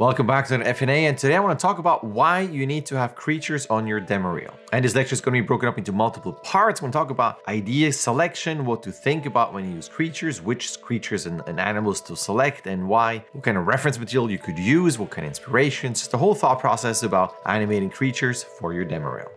Welcome back to an FNA, and today I want to talk about why you need to have creatures on your demo reel. And this lecture is going to be broken up into multiple parts. We're going to talk about idea selection, what to think about when you use creatures, which creatures and animals to select and why, what kind of reference material you could use, what kind of inspirations, just the whole thought process about animating creatures for your demo reel.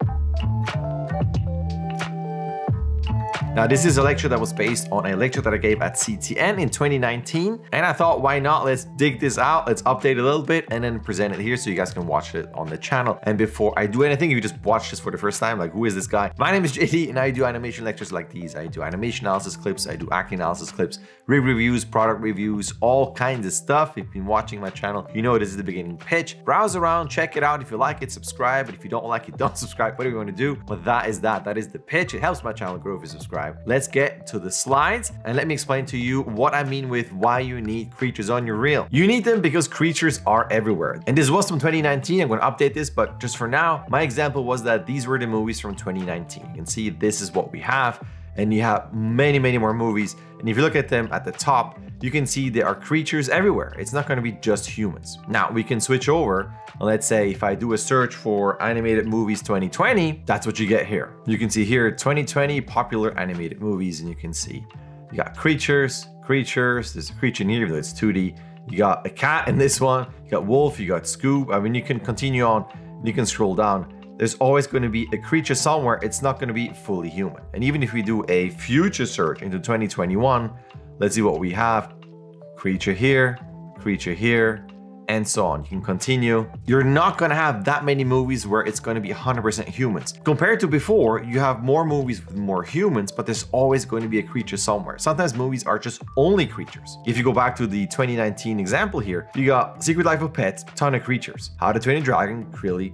Now, this is a lecture that was based on a lecture that I gave at CTN in 2019. And I thought, why not? Let's dig this out. Let's update a little bit and then present it here so you guys can watch it on the channel. And before I do anything, if you just watch this for the first time, like, who is this guy? My name is JD and I do animation lectures like these. I do animation analysis clips. I do acting analysis clips, rig reviews, product reviews, all kinds of stuff. If you've been watching my channel, you know this is the beginning pitch. Browse around, check it out. If you like it, subscribe. But if you don't like it, don't subscribe. What do you want to do? But that is the pitch. It helps my channel grow if you subscribe. Let's get to the slides and let me explain to you what I mean with why you need creatures on your reel. You need them because creatures are everywhere. And this was from 2019. I'm going to update this, but just for now, my example was that these were the movies from 2019. You can see this is what we have, and you have many, many more movies. And if you look at them at the top, you can see there are creatures everywhere. It's not going to be just humans. Now we can switch over. Let's say if I do a search for animated movies 2020, that's what you get here. You can see here 2020 popular animated movies, and you can see you got creatures. There's a creature in here, that's 2D. You got a cat in this one. You got wolf. You got Scoob. I mean, you can continue on. You can scroll down. There's always going to be a creature somewhere. It's not going to be fully human. And even if we do a future search into 2021, let's see what we have. Creature here, and so on. You can continue. You're not going to have that many movies where it's going to be 100% humans. Compared to before, you have more movies with more humans, but there's always going to be a creature somewhere. Sometimes movies are just only creatures. If you go back to the 2019 example here, you got Secret Life of Pets, ton of creatures. How to Train a Dragon, clearly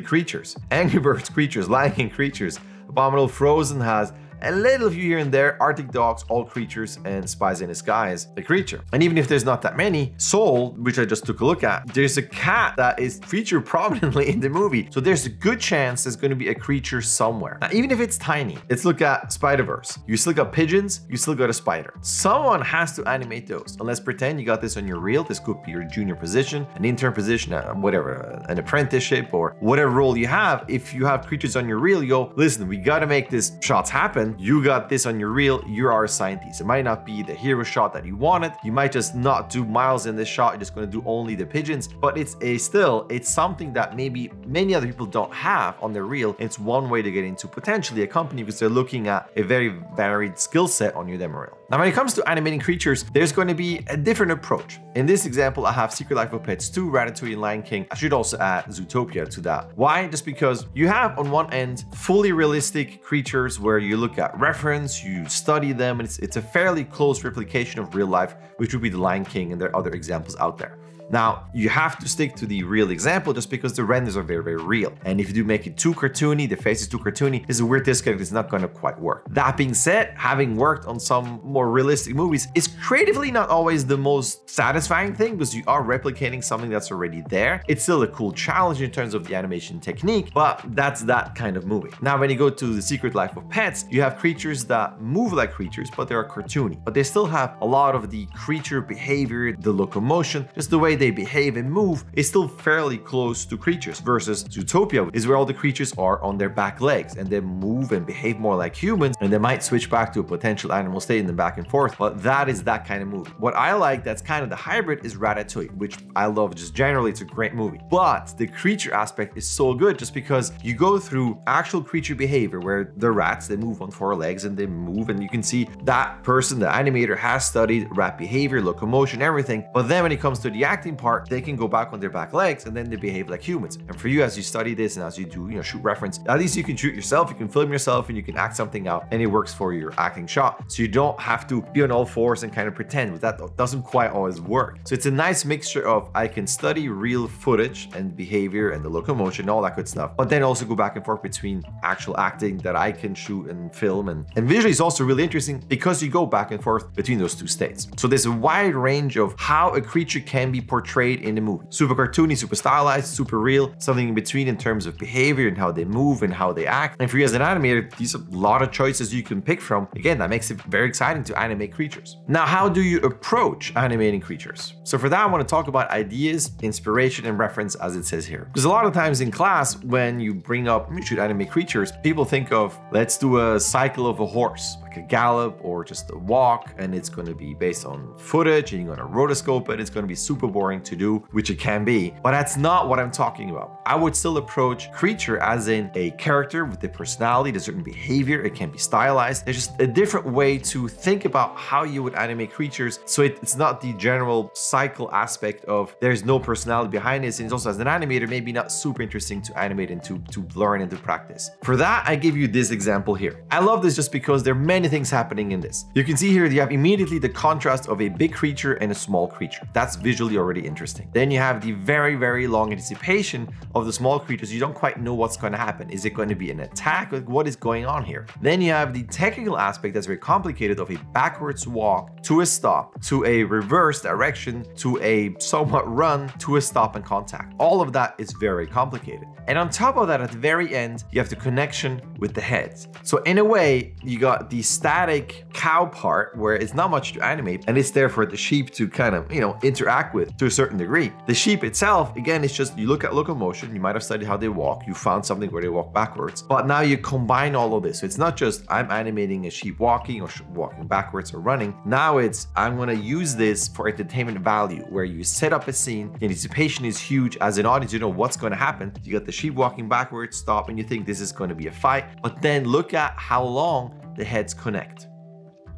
creatures. Angry Birds, creatures. Lion King, creatures. Abominable, Frozen has a little few here and there. Arctic Dogs, all creatures, and Spies in Disguise, a creature. And even if there's not that many, Soul, which I just took a look at, there's a cat that is featured prominently in the movie. So there's a good chance there's going to be a creature somewhere. Now, even if it's tiny, let's look at Spider-Verse. You still got pigeons, you still got a spider. Someone has to animate those. And let's pretend you got this on your reel. This could be your junior position, an intern position, whatever, an apprenticeship, or whatever role you have. If you have creatures on your reel, you go, listen, we got to make these shots happen. You got this on your reel, you are a scientist. It might not be the hero shot that you wanted. You might just not do Miles in this shot. You're just going to do only the pigeons, but it's something that maybe many other people don't have on their reel. It's one way to get into potentially a company because they're looking at a very varied skill set on your demo reel. Now, when it comes to animating creatures, there's going to be a different approach. In this example, I have Secret Life of Pets 2, Ratatouille, and Lion King. I should also add Zootopia to that. Why? Just because you have on one end fully realistic creatures where you look at reference, you study them, and it's a fairly close replication of real life, which would be the Lion King, and there are other examples out there. Now, you have to stick to the real example just because the renders are very, very real. And if you do make it too cartoony, the face is too cartoony, there's a weird disconnect, it's not gonna quite work. That being said, having worked on some more realistic movies, it's creatively not always the most satisfying thing because you are replicating something that's already there. It's still a cool challenge in terms of the animation technique, but that's that kind of movie. Now, when you go to The Secret Life of Pets, you have creatures that move like creatures, but they are cartoony. But they still have a lot of the creature behavior, the locomotion, just the way they behave and move is still fairly close to creatures, versus Zootopia is where all the creatures are on their back legs and they move and behave more like humans, and they might switch back to a potential animal state and then back and forth, but that is that kind of movie. What I like that's kind of the hybrid is Ratatouille, which I love just generally. It's a great movie, but the creature aspect is so good just because you go through actual creature behavior where the rats, they move on four legs and they move, and you can see that person, the animator, has studied rat behavior, locomotion, everything, but then when it comes to the act part, they can go back on their back legs and then they behave like humans. And for you, as you study this and as you do, shoot reference, at least you can shoot yourself, you can film yourself, and you can act something out, and it works for your acting shot. So you don't have to be on all fours and kind of pretend, but that doesn't quite always work. So it's a nice mixture of I can study real footage and behavior and the locomotion, all that good stuff, but then also go back and forth between actual acting that I can shoot and film. And visually, it's also really interesting because you go back and forth between those two states. So there's a wide range of how a creature can be portrayed in the movie. Super cartoony, super stylized, super real, something in between in terms of behavior and how they move and how they act. And for you as an animator, these are a lot of choices you can pick from. Again, that makes it very exciting to animate creatures. Now, how do you approach animating creatures? So for that, I want to talk about ideas, inspiration, and reference, as it says here. Because a lot of times in class, when you bring up you should animate creatures, people think of, let's do a cycle of a horse, like a gallop or just a walk, and it's going to be based on footage and you're going to rotoscope it. It's going to be super boring to do, which it can be, but that's not what I'm talking about. I would still approach creature as in a character with a personality, there's certain behavior, it can be stylized. There's just a different way to think about how you would animate creatures, so it's not the general cycle aspect of there's no personality behind this, and it's also as an animator maybe not super interesting to animate and to learn and to practice. For that, I give you this example here. I love this just because there are many things happening in this. You can see here you have immediately the contrast of a big creature and a small creature. That's visually already interesting. Then you have the very, very long anticipation of the small creatures. You don't quite know what's going to happen. Is it going to be an attack? Like, what is going on here? Then you have the technical aspect that's very complicated of a backwards walk to a stop, to a reverse direction, to a somewhat run, to a stop and contact. All of that is very complicated. And on top of that, at the very end, you have the connection with the head. So in a way, you got the static cow part where it's not much to animate and it's there for the sheep to kind of, you know, interact with to a certain degree. The sheep itself, again, it's just, you look at locomotion, you might have studied how they walk, you found something where they walk backwards, but now you combine all of this. So it's not just I'm animating a sheep walking or walking backwards or running. Now it's, I'm gonna use this for entertainment value where you set up a scene, the anticipation is huge. As an audience, you know what's gonna happen. You got the sheep walking backwards, stop, and you think this is gonna be a fight, but then look at how long the heads connect.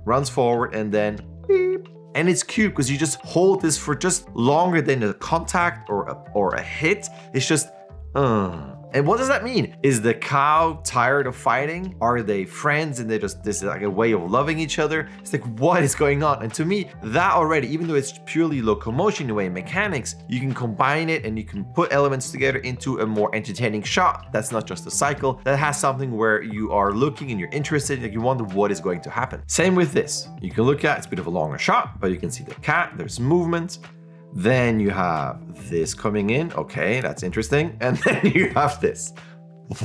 Runs forward and then beep. And it's cute because you just hold this for just longer than a contact or a hit. It's just, And what does that mean? Is the cow tired of fighting? Are they friends and this is like a way of loving each other? It's like, what is going on? And to me, that already, even though it's purely locomotion, the way mechanics, you can combine it and you can put elements together into a more entertaining shot. That's not just a cycle. That has something where you are looking and you're interested, like you wonder what is going to happen. Same with this. You can look at, it's a bit of a longer shot, but you can see the cat, there's movement. Then you have this coming in. Okay, that's interesting. And then you have this.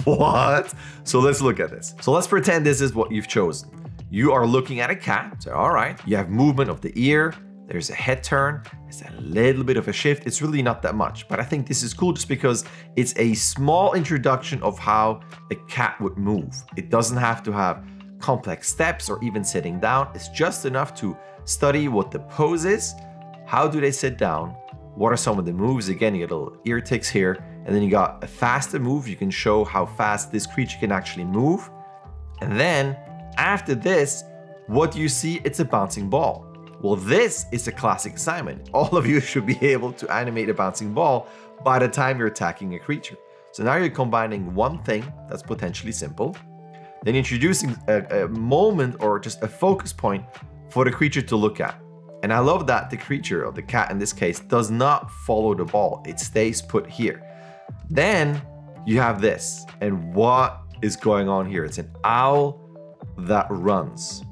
What? So let's look at this. So let's pretend this is what you've chosen. You are looking at a cat. So, all right. You have movement of the ear. There's a head turn. It's a little bit of a shift. It's really not that much, but I think this is cool just because it's a small introduction of how a cat would move. It doesn't have to have complex steps or even sitting down. It's just enough to study what the pose is. How do they sit down? What are some of the moves? Again, you got little ear ticks here, and then you got a faster move. You can show how fast this creature can actually move. And then after this, what do you see? It's a bouncing ball. Well, this is a classic assignment. All of you should be able to animate a bouncing ball by the time you're attacking a creature. So now you're combining one thing that's potentially simple, then introducing a moment or just a focus point for the creature to look at. And I love that the creature, or the cat in this case, does not follow the ball. It stays put here. Then you have this. And what is going on here? It's an owl that runs.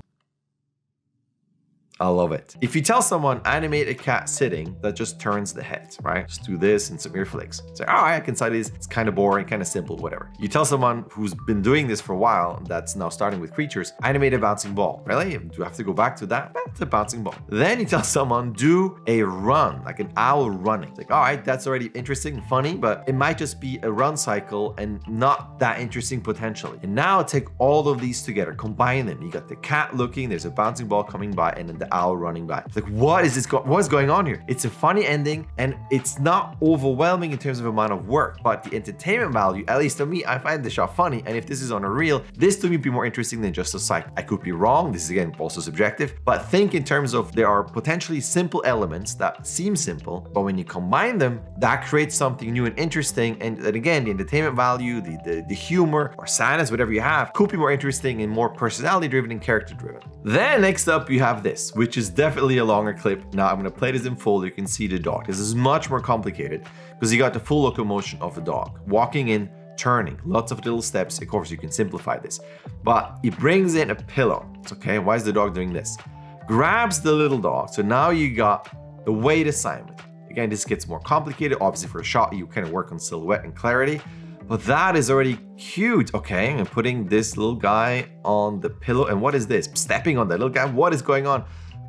I love it. If you tell someone, animate a cat sitting, that just turns the head, right? Just do this and some ear flicks. Say, all right, I can study this. It's kind of boring, kind of simple, whatever. You tell someone who's been doing this for a while, that's now starting with creatures, animate a bouncing ball. Really? Do I have to go back to that? It's a bouncing ball. Then you tell someone, do a run, like an owl running. It's like, all right, that's already interesting and funny, but it might just be a run cycle and not that interesting potentially. And now take all of these together, combine them. You got the cat looking, there's a bouncing ball coming by, and then the owl running by. Like, what is this? What's going on here? It's a funny ending and it's not overwhelming in terms of amount of work, but the entertainment value, at least to me, I find the shot funny. And if this is on a reel, this to me would be more interesting than just a cycle. I could be wrong. This is again also subjective, but think in terms of there are potentially simple elements that seem simple, but when you combine them, that creates something new and interesting. And again, the entertainment value, the humor or sadness, whatever you have, could be more interesting and more personality driven and character driven. Then next up, you have this, which is definitely a longer clip. Now I'm gonna play this in full. You can see the dog. This is much more complicated because you got the full locomotion of the dog, walking in, turning, lots of little steps. Of course, you can simplify this, but it brings in a pillow. It's okay, why is the dog doing this? Grabs the little dog. So now you got the weight assignment. Again, this gets more complicated. Obviously, for a shot, you kind of work on silhouette and clarity. But that is already cute. Okay, I'm putting this little guy on the pillow. And what is this? Stepping on that little guy? What is going on?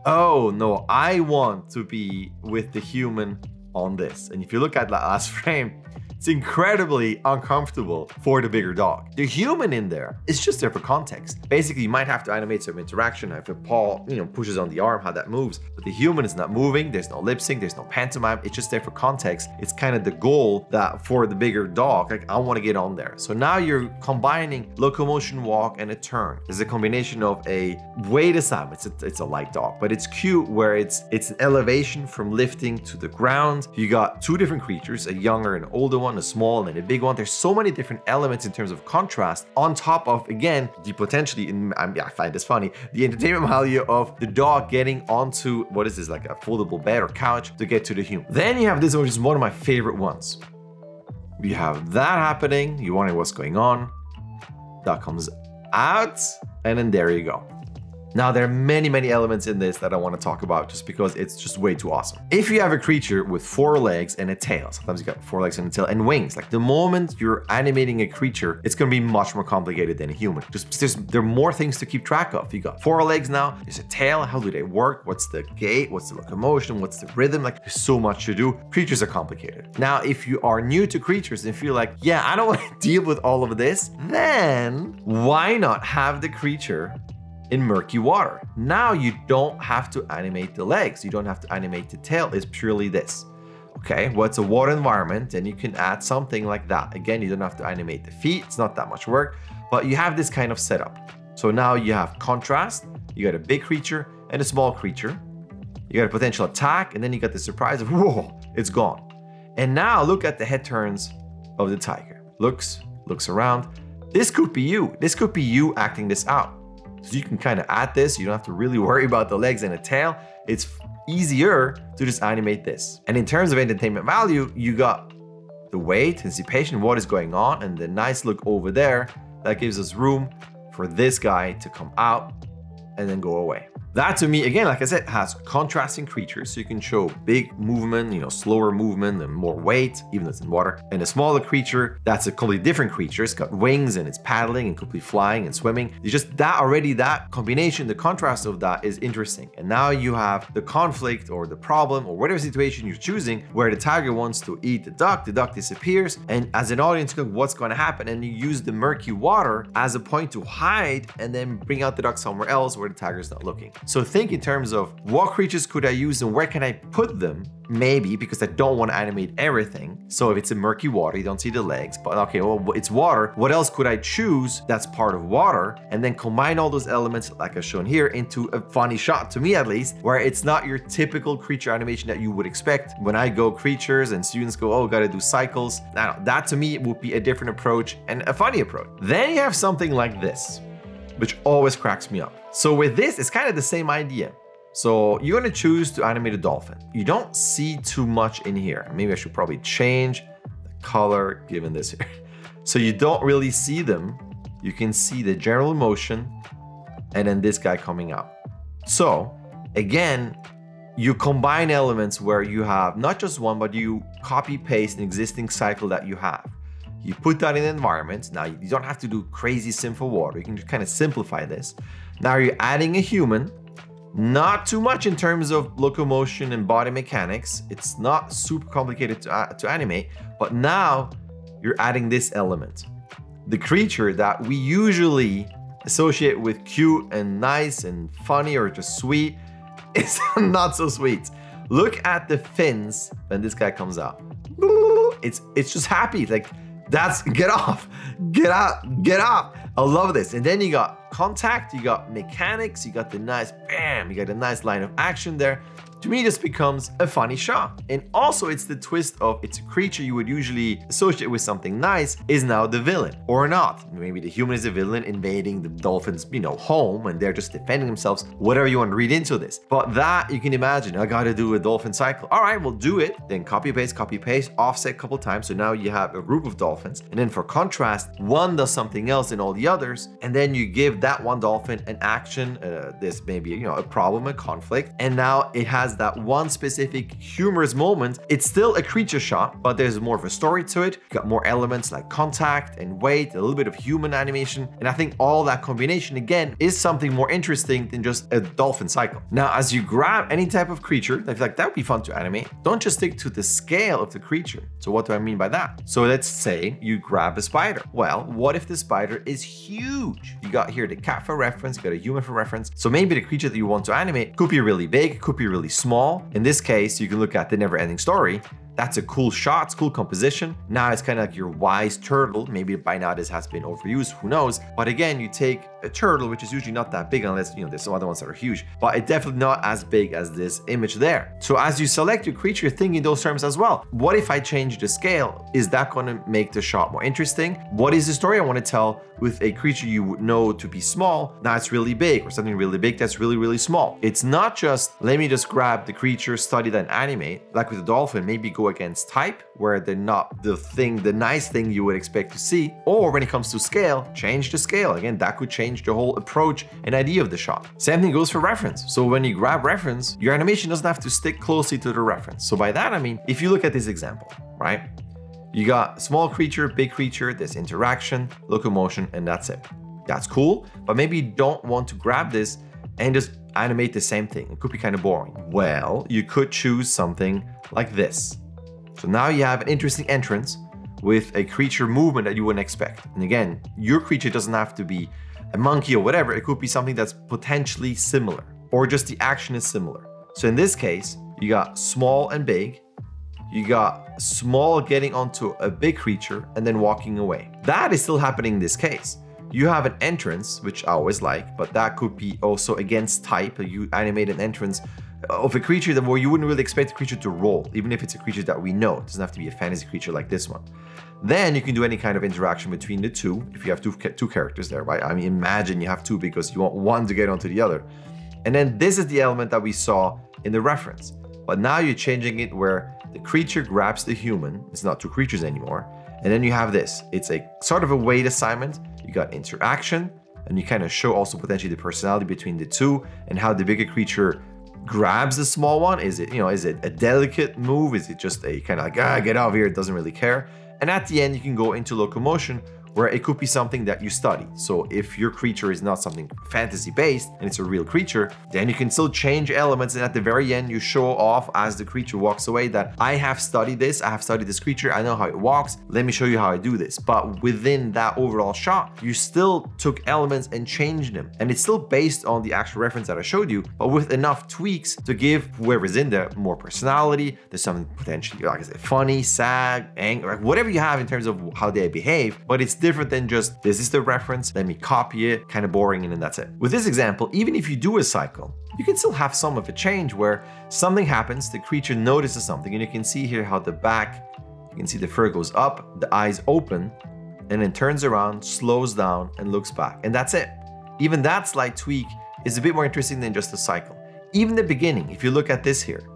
Oh, no, I want to be with the human on this. And if you look at that last frame, it's incredibly uncomfortable for the bigger dog. The human in there is just there for context. Basically, you might have to animate some interaction. If a paw, pushes on the arm, how that moves. But the human is not moving. There's no lip sync. There's no pantomime. It's just there for context. It's kind of the goal that for the bigger dog, like, I want to get on there. So now you're combining locomotion, walk, and a turn. There's a combination of a weight assignment. It's a light dog, but it's cute where it's an elevation from lifting to the ground. You got two different creatures, a younger and an older one, a small and a big one. There's so many different elements in terms of contrast on top of, again, the potentially, I find this funny, the entertainment value of the dog getting onto, what is this, like a foldable bed or couch to get to the human. Then you have this one, which is one of my favorite ones. You have that happening, you wonder what's going on, that comes out, and then there you go. Now, there are many, many elements in this that I want to talk about just because it's just way too awesome. If you have a creature with four legs and a tail, sometimes you got four legs and a tail and wings, like the moment you're animating a creature, it's going to be much more complicated than a human. There are more things to keep track of. You got four legs now, there's a tail, how do they work? What's the gait? What's the locomotion? What's the rhythm? Like, there's so much to do. Creatures are complicated. Now, if you are new to creatures and feel like, yeah, I don't want to deal with all of this, then why not have the creature in murky water? Now you don't have to animate the legs. You don't have to animate the tail. It's purely this. Okay, well, it's a water environment and you can add something like that. Again, you don't have to animate the feet. It's not that much work, but you have this kind of setup. So now you have contrast. You got a big creature and a small creature. You got a potential attack and then you got the surprise of, whoa, it's gone. And now look at the head turns of the tiger. Looks around. This could be you. This could be you acting this out. So you can kind of add this. You don't have to really worry about the legs and the tail. It's easier to just animate this. And in terms of entertainment value, you got the weight, anticipation, what is going on, and the nice look over there that gives us room for this guy to come out and then go away. That to me, again, like I said, has contrasting creatures. So you can show big movement, slower movement and more weight, even though it's in water. And a smaller creature, that's a completely different creature. It's got wings and it's paddling and could be flying and swimming. It's just that already, that combination, the contrast of that is interesting. And now you have the conflict or the problem or whatever situation you're choosing where the tiger wants to eat the duck disappears. And as an audience, what's going to happen? And you use the murky water as a point to hide and then bring out the duck somewhere else where the tiger's not looking. So think in terms of what creatures could I use and where can I put them? Maybe, because I don't want to animate everything. So if it's in murky water, you don't see the legs, but okay, well, it's water. What else could I choose that's part of water? And then combine all those elements, like I've shown here, into a funny shot, to me at least, where it's not your typical creature animation that you would expect. When I go creatures and students go, oh, gotta do cycles. Now, that to me would be a different approach and a funny approach. Then you have something like this, which always cracks me up. So with this, it's kind of the same idea. So you're gonna choose to animate a dolphin. You don't see too much in here. Maybe I should probably change the color given this here. So you don't really see them. You can see the general motion and then this guy coming out. So again, you combine elements where you have not just one, but you copy paste an existing cycle that you have. You put that in the environment. Now you don't have to do crazy simple water. You can just kind of simplify this. Now you're adding a human, not too much in terms of locomotion and body mechanics. It's not super complicated to animate, but now you're adding this element. The creature that we usually associate with cute and nice and funny or just sweet is not so sweet. Look at the fins when this guy comes out. It's just happy. Like, that's get off, get out, get up. I love this. And then you got contact, you got mechanics, you got the nice bam, you got a nice line of action there. To me, this becomes a funny shot. And also it's the twist of it's a creature you would usually associate with something nice is now the villain or not. Maybe the human is a villain invading the dolphin's, home and they're just defending themselves, whatever you want to read into this. But that you can imagine, I got to do a dolphin cycle. All right, we'll do it. Then copy paste, offset a couple times. So now you have a group of dolphins. And then for contrast, one does something else than all the others. And then you give give that one dolphin an action. This may be, a problem, a conflict. And now it has that one specific humorous moment. It's still a creature shot, but there's more of a story to it. You've got more elements like contact and weight, a little bit of human animation. And I think all that combination, again, is something more interesting than just a dolphin cycle. Now, as you grab any type of creature, I feel like that would be fun to animate. Don't just stick to the scale of the creature. So what do I mean by that? So let's say you grab a spider. Well, what if the spider is huge? You got here the cat for reference, you got a human for reference. So maybe the creature that you want to animate could be really big, could be really small. In this case, you can look at The Never-Ending Story. That's a cool shot, it's cool composition. Now it's kind of like your wise turtle. Maybe by now this has been overused, who knows? But again, you take a turtle, which is usually not that big unless, there's some other ones that are huge, but it's definitely not as big as this image there. So as you select your creature, think in those terms as well. What if I change the scale? Is that gonna make the shot more interesting? What is the story I wanna tell with a creature you would know to be small, that's really big, or something really big that's really, really small? It's not just, let me just grab the creature, study that and animate. Like with the dolphin, maybe go against type, where they're not the nice thing you would expect to see. Or when it comes to scale, change the scale. Again, that could change the whole approach and idea of the shot. Same thing goes for reference. So when you grab reference, your animation doesn't have to stick closely to the reference. So by that, I mean, if you look at this example, right? You got small creature, big creature, there's interaction, locomotion, and that's it. That's cool, but maybe you don't want to grab this and just animate the same thing. It could be kind of boring. Well, you could choose something like this. So now you have an interesting entrance with a creature movement that you wouldn't expect. And again, your creature doesn't have to be a monkey or whatever. It could be something that's potentially similar, or just the action is similar. So in this case, you got small and big. You got small getting onto a big creature and then walking away. That is still happening in this case. You have an entrance, which I always like, but that could be also against type. You animate an entrance of a creature that where you wouldn't really expect the creature to roll, even if it's a creature that we know. It doesn't have to be a fantasy creature like this one. Then you can do any kind of interaction between the two, if you have two characters there, right? I mean, imagine you have two because you want one to get onto the other. And then this is the element that we saw in the reference. But now you're changing it where the creature grabs the human. It's not two creatures anymore. And then you have this. It's a sort of a weight assignment. You got interaction, and you kind of show also potentially the personality between the two and how the bigger creature grabs the small one. Is it, is it a delicate move? Is it just a kind of like, get out of here, it doesn't really care? And at the end, you can go into locomotion, where it could be something that you study. So if your creature is not something fantasy-based and it's a real creature, then you can still change elements, and at the very end, you show off as the creature walks away that I have studied this creature, I know how it walks, let me show you how I do this. But within that overall shot, you still took elements and changed them. And it's still based on the actual reference that I showed you, but with enough tweaks to give whoever's in there more personality. There's something potentially, like I said, funny, sad, angry, whatever you have in terms of how they behave, but it's different than just, this is the reference, let me copy it, kind of boring, and then that's it. With this example, even if you do a cycle, you can still have some of a change where something happens, the creature notices something, and you can see here how the back, you can see the fur goes up, the eyes open, and then turns around, slows down, and looks back, and that's it. Even that slight tweak is a bit more interesting than just a cycle. Even the beginning, if you look at this here,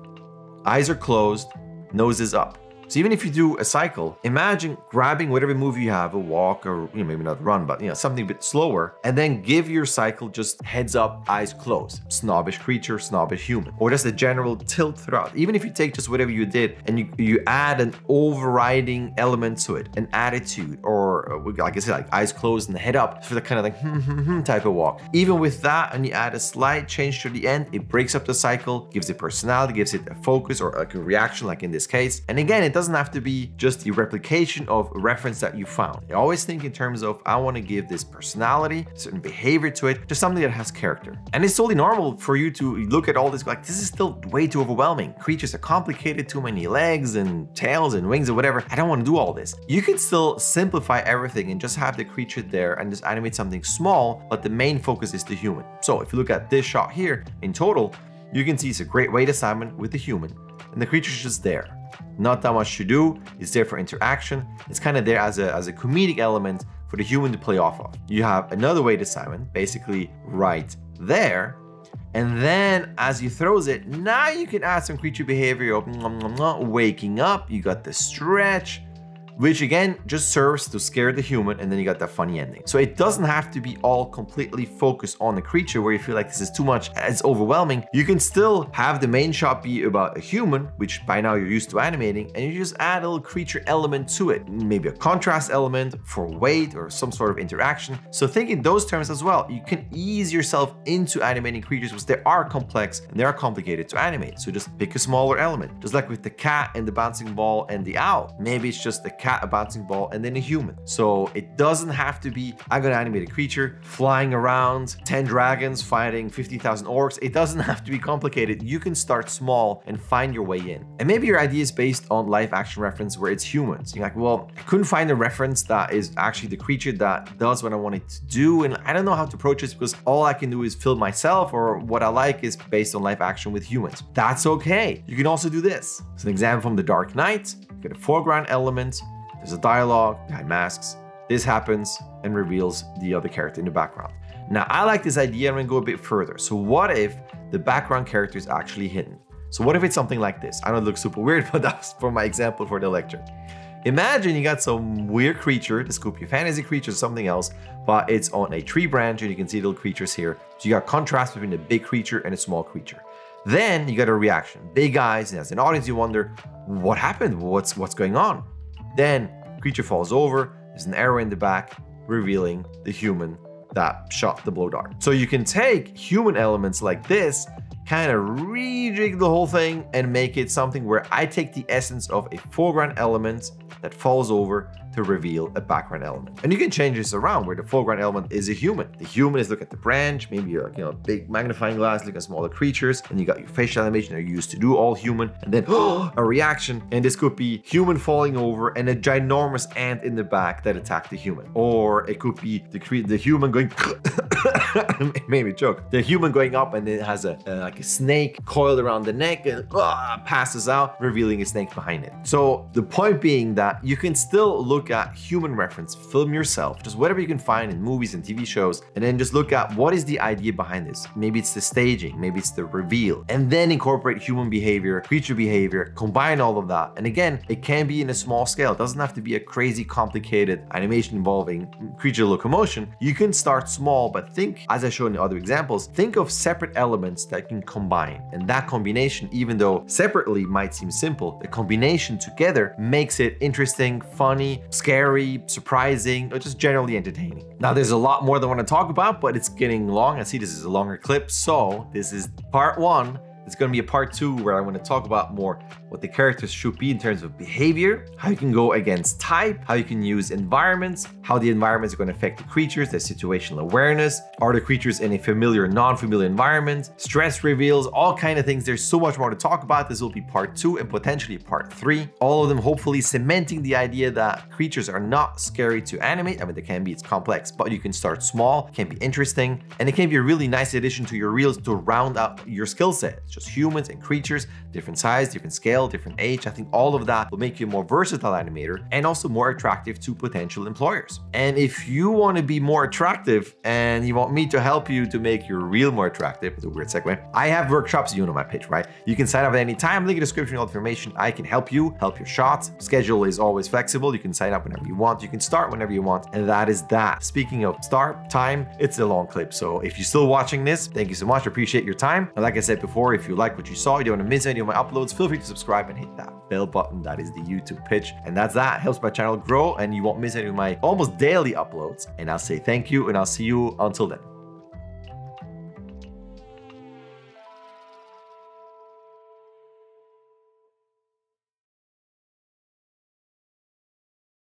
eyes are closed, nose is up. So even if you do a cycle, imagine grabbing whatever move you have, a walk or maybe not run, but something a bit slower, and then give your cycle just heads up, eyes closed, snobbish creature, snobbish human, or just a general tilt throughout. Even if you take just whatever you did and you add an overriding element to it, an attitude, or like I said, like eyes closed and head up for the kind of like type of walk. Even with that, and you add a slight change to the end, it breaks up the cycle, gives it personality, gives it a focus or like a reaction, like in this case. And again, it doesn't have to be just the replication of a reference that you found. I always think in terms of, I want to give this personality, certain behavior to it, just something that has character. And it's totally normal for you to look at all this, like, this is still way too overwhelming. Creatures are complicated, too many legs and tails and wings and whatever. I don't want to do all this. You could still simplify everything and just have the creature there and just animate something small, but the main focus is the human. So if you look at this shot here in total, you can see it's a great weight assignment with the human, and the creature is just there. Not that much to do, it's there for interaction. It's kind of there as a comedic element for the human to play off of. You have another weight assignment, basically right there. And then as he throws it, now you can add some creature behavior, waking up, you got the stretch, which again just serves to scare the human, and then you got that funny ending. So it doesn't have to be all completely focused on the creature where you feel like this is too much, it's overwhelming. You can still have the main shot be about a human, which by now you're used to animating, and you just add a little creature element to it, maybe a contrast element for weight or some sort of interaction. So think in those terms as well. You can ease yourself into animating creatures because they are complex and they are complicated to animate. So just pick a smaller element, just like with the cat and the bouncing ball and the owl. Maybe it's just the cat, a bouncing ball, and then a human. So it doesn't have to be, I'm gonna animate a creature flying around, 10 dragons fighting 50,000 orcs. It doesn't have to be complicated. You can start small and find your way in. And maybe your idea is based on live action reference where it's humans. You're like, well, I couldn't find a reference that is actually the creature that does what I want it to do. And I don't know how to approach this because all I can do is film myself, or what I like is based on live action with humans. That's okay. You can also do this. It's an example from The Dark Knight. You get a foreground element. There's a dialogue behind masks. This happens and reveals the other character in the background. Now, I like this idea. I'm gonna go a bit further. So what if the background character is actually hidden? So what if it's something like this? I know it looks super weird, but that's for my example for the lecture. Imagine you got some weird creature, this could be a fantasy creature or something else, but it's on a tree branch and you can see little creatures here. So you got contrast between a big creature and a small creature. Then you got a reaction, big eyes, and as an audience you wonder, what happened? What's going on? Then creature falls over, there's an arrow in the back, revealing the human that shot the blow dart. So you can take human elements like this, kind of rejig the whole thing and make it something where I take the essence of a foreground element that falls over to reveal a background element. And you can change this around where the foreground element is a human. The human is looking at the branch, maybe like, you know, a big magnifying glass, looking at smaller creatures, and you got your facial animation that you used to do all human, and then a reaction. And this could be human falling over and a ginormous ant in the back that attacked the human. Or it could be the human going, made me joke. The human going up and it has a snake coiled around the neck and passes out, revealing a snake behind it. So the point being that you can still look at human reference, film yourself, just whatever you can find in movies and TV shows, and then just look at what is the idea behind this. Maybe it's the staging, maybe it's the reveal, and then incorporate human behavior, creature behavior, combine all of that. And again, it can be in a small scale. It doesn't have to be a crazy complicated animation involving creature locomotion. You can start small, but think, as I showed in the other examples, think of separate elements that can combine. And that combination, even though separately might seem simple, the combination together makes it interesting, funny, scary, surprising, or just generally entertaining. Now, there's a lot more that I want to talk about, but it's getting long. I see this is a longer clip, so this is part one. It's going to be a part two where I want to talk about more what the characters should be in terms of behavior, how you can go against type, how you can use environments, how the environments are going to affect the creatures, their situational awareness, are the creatures in a familiar, non-familiar environment, stress reveals, all kinds of things. There's so much more to talk about. This will be part two and potentially part three. All of them hopefully cementing the idea that creatures are not scary to animate. I mean, they can be, it's complex, but you can start small, it can be interesting, and it can be a really nice addition to your reels to round out your skill set. Just humans and creatures, different size, different scale, different age. I think all of that will make you a more versatile animator and also more attractive to potential employers. And if you want to be more attractive and you want me to help you to make your reel more attractive, it's a weird segue, I have workshops, you know my pitch, right? You can sign up at any time, link in the description, all the information. I can help you, help your shots. Schedule is always flexible. You can sign up whenever you want. You can start whenever you want. And that is that. Speaking of start time, it's a long clip. So if you're still watching this, thank you so much. I appreciate your time. And like I said before, if you like what you saw, you don't want to miss any of my uploads, feel free to subscribe and hit that bell button. That is the YouTube pitch. And that's that. Helps my channel grow and you won't miss any of my almost daily uploads. And I'll say thank you and I'll see you until then.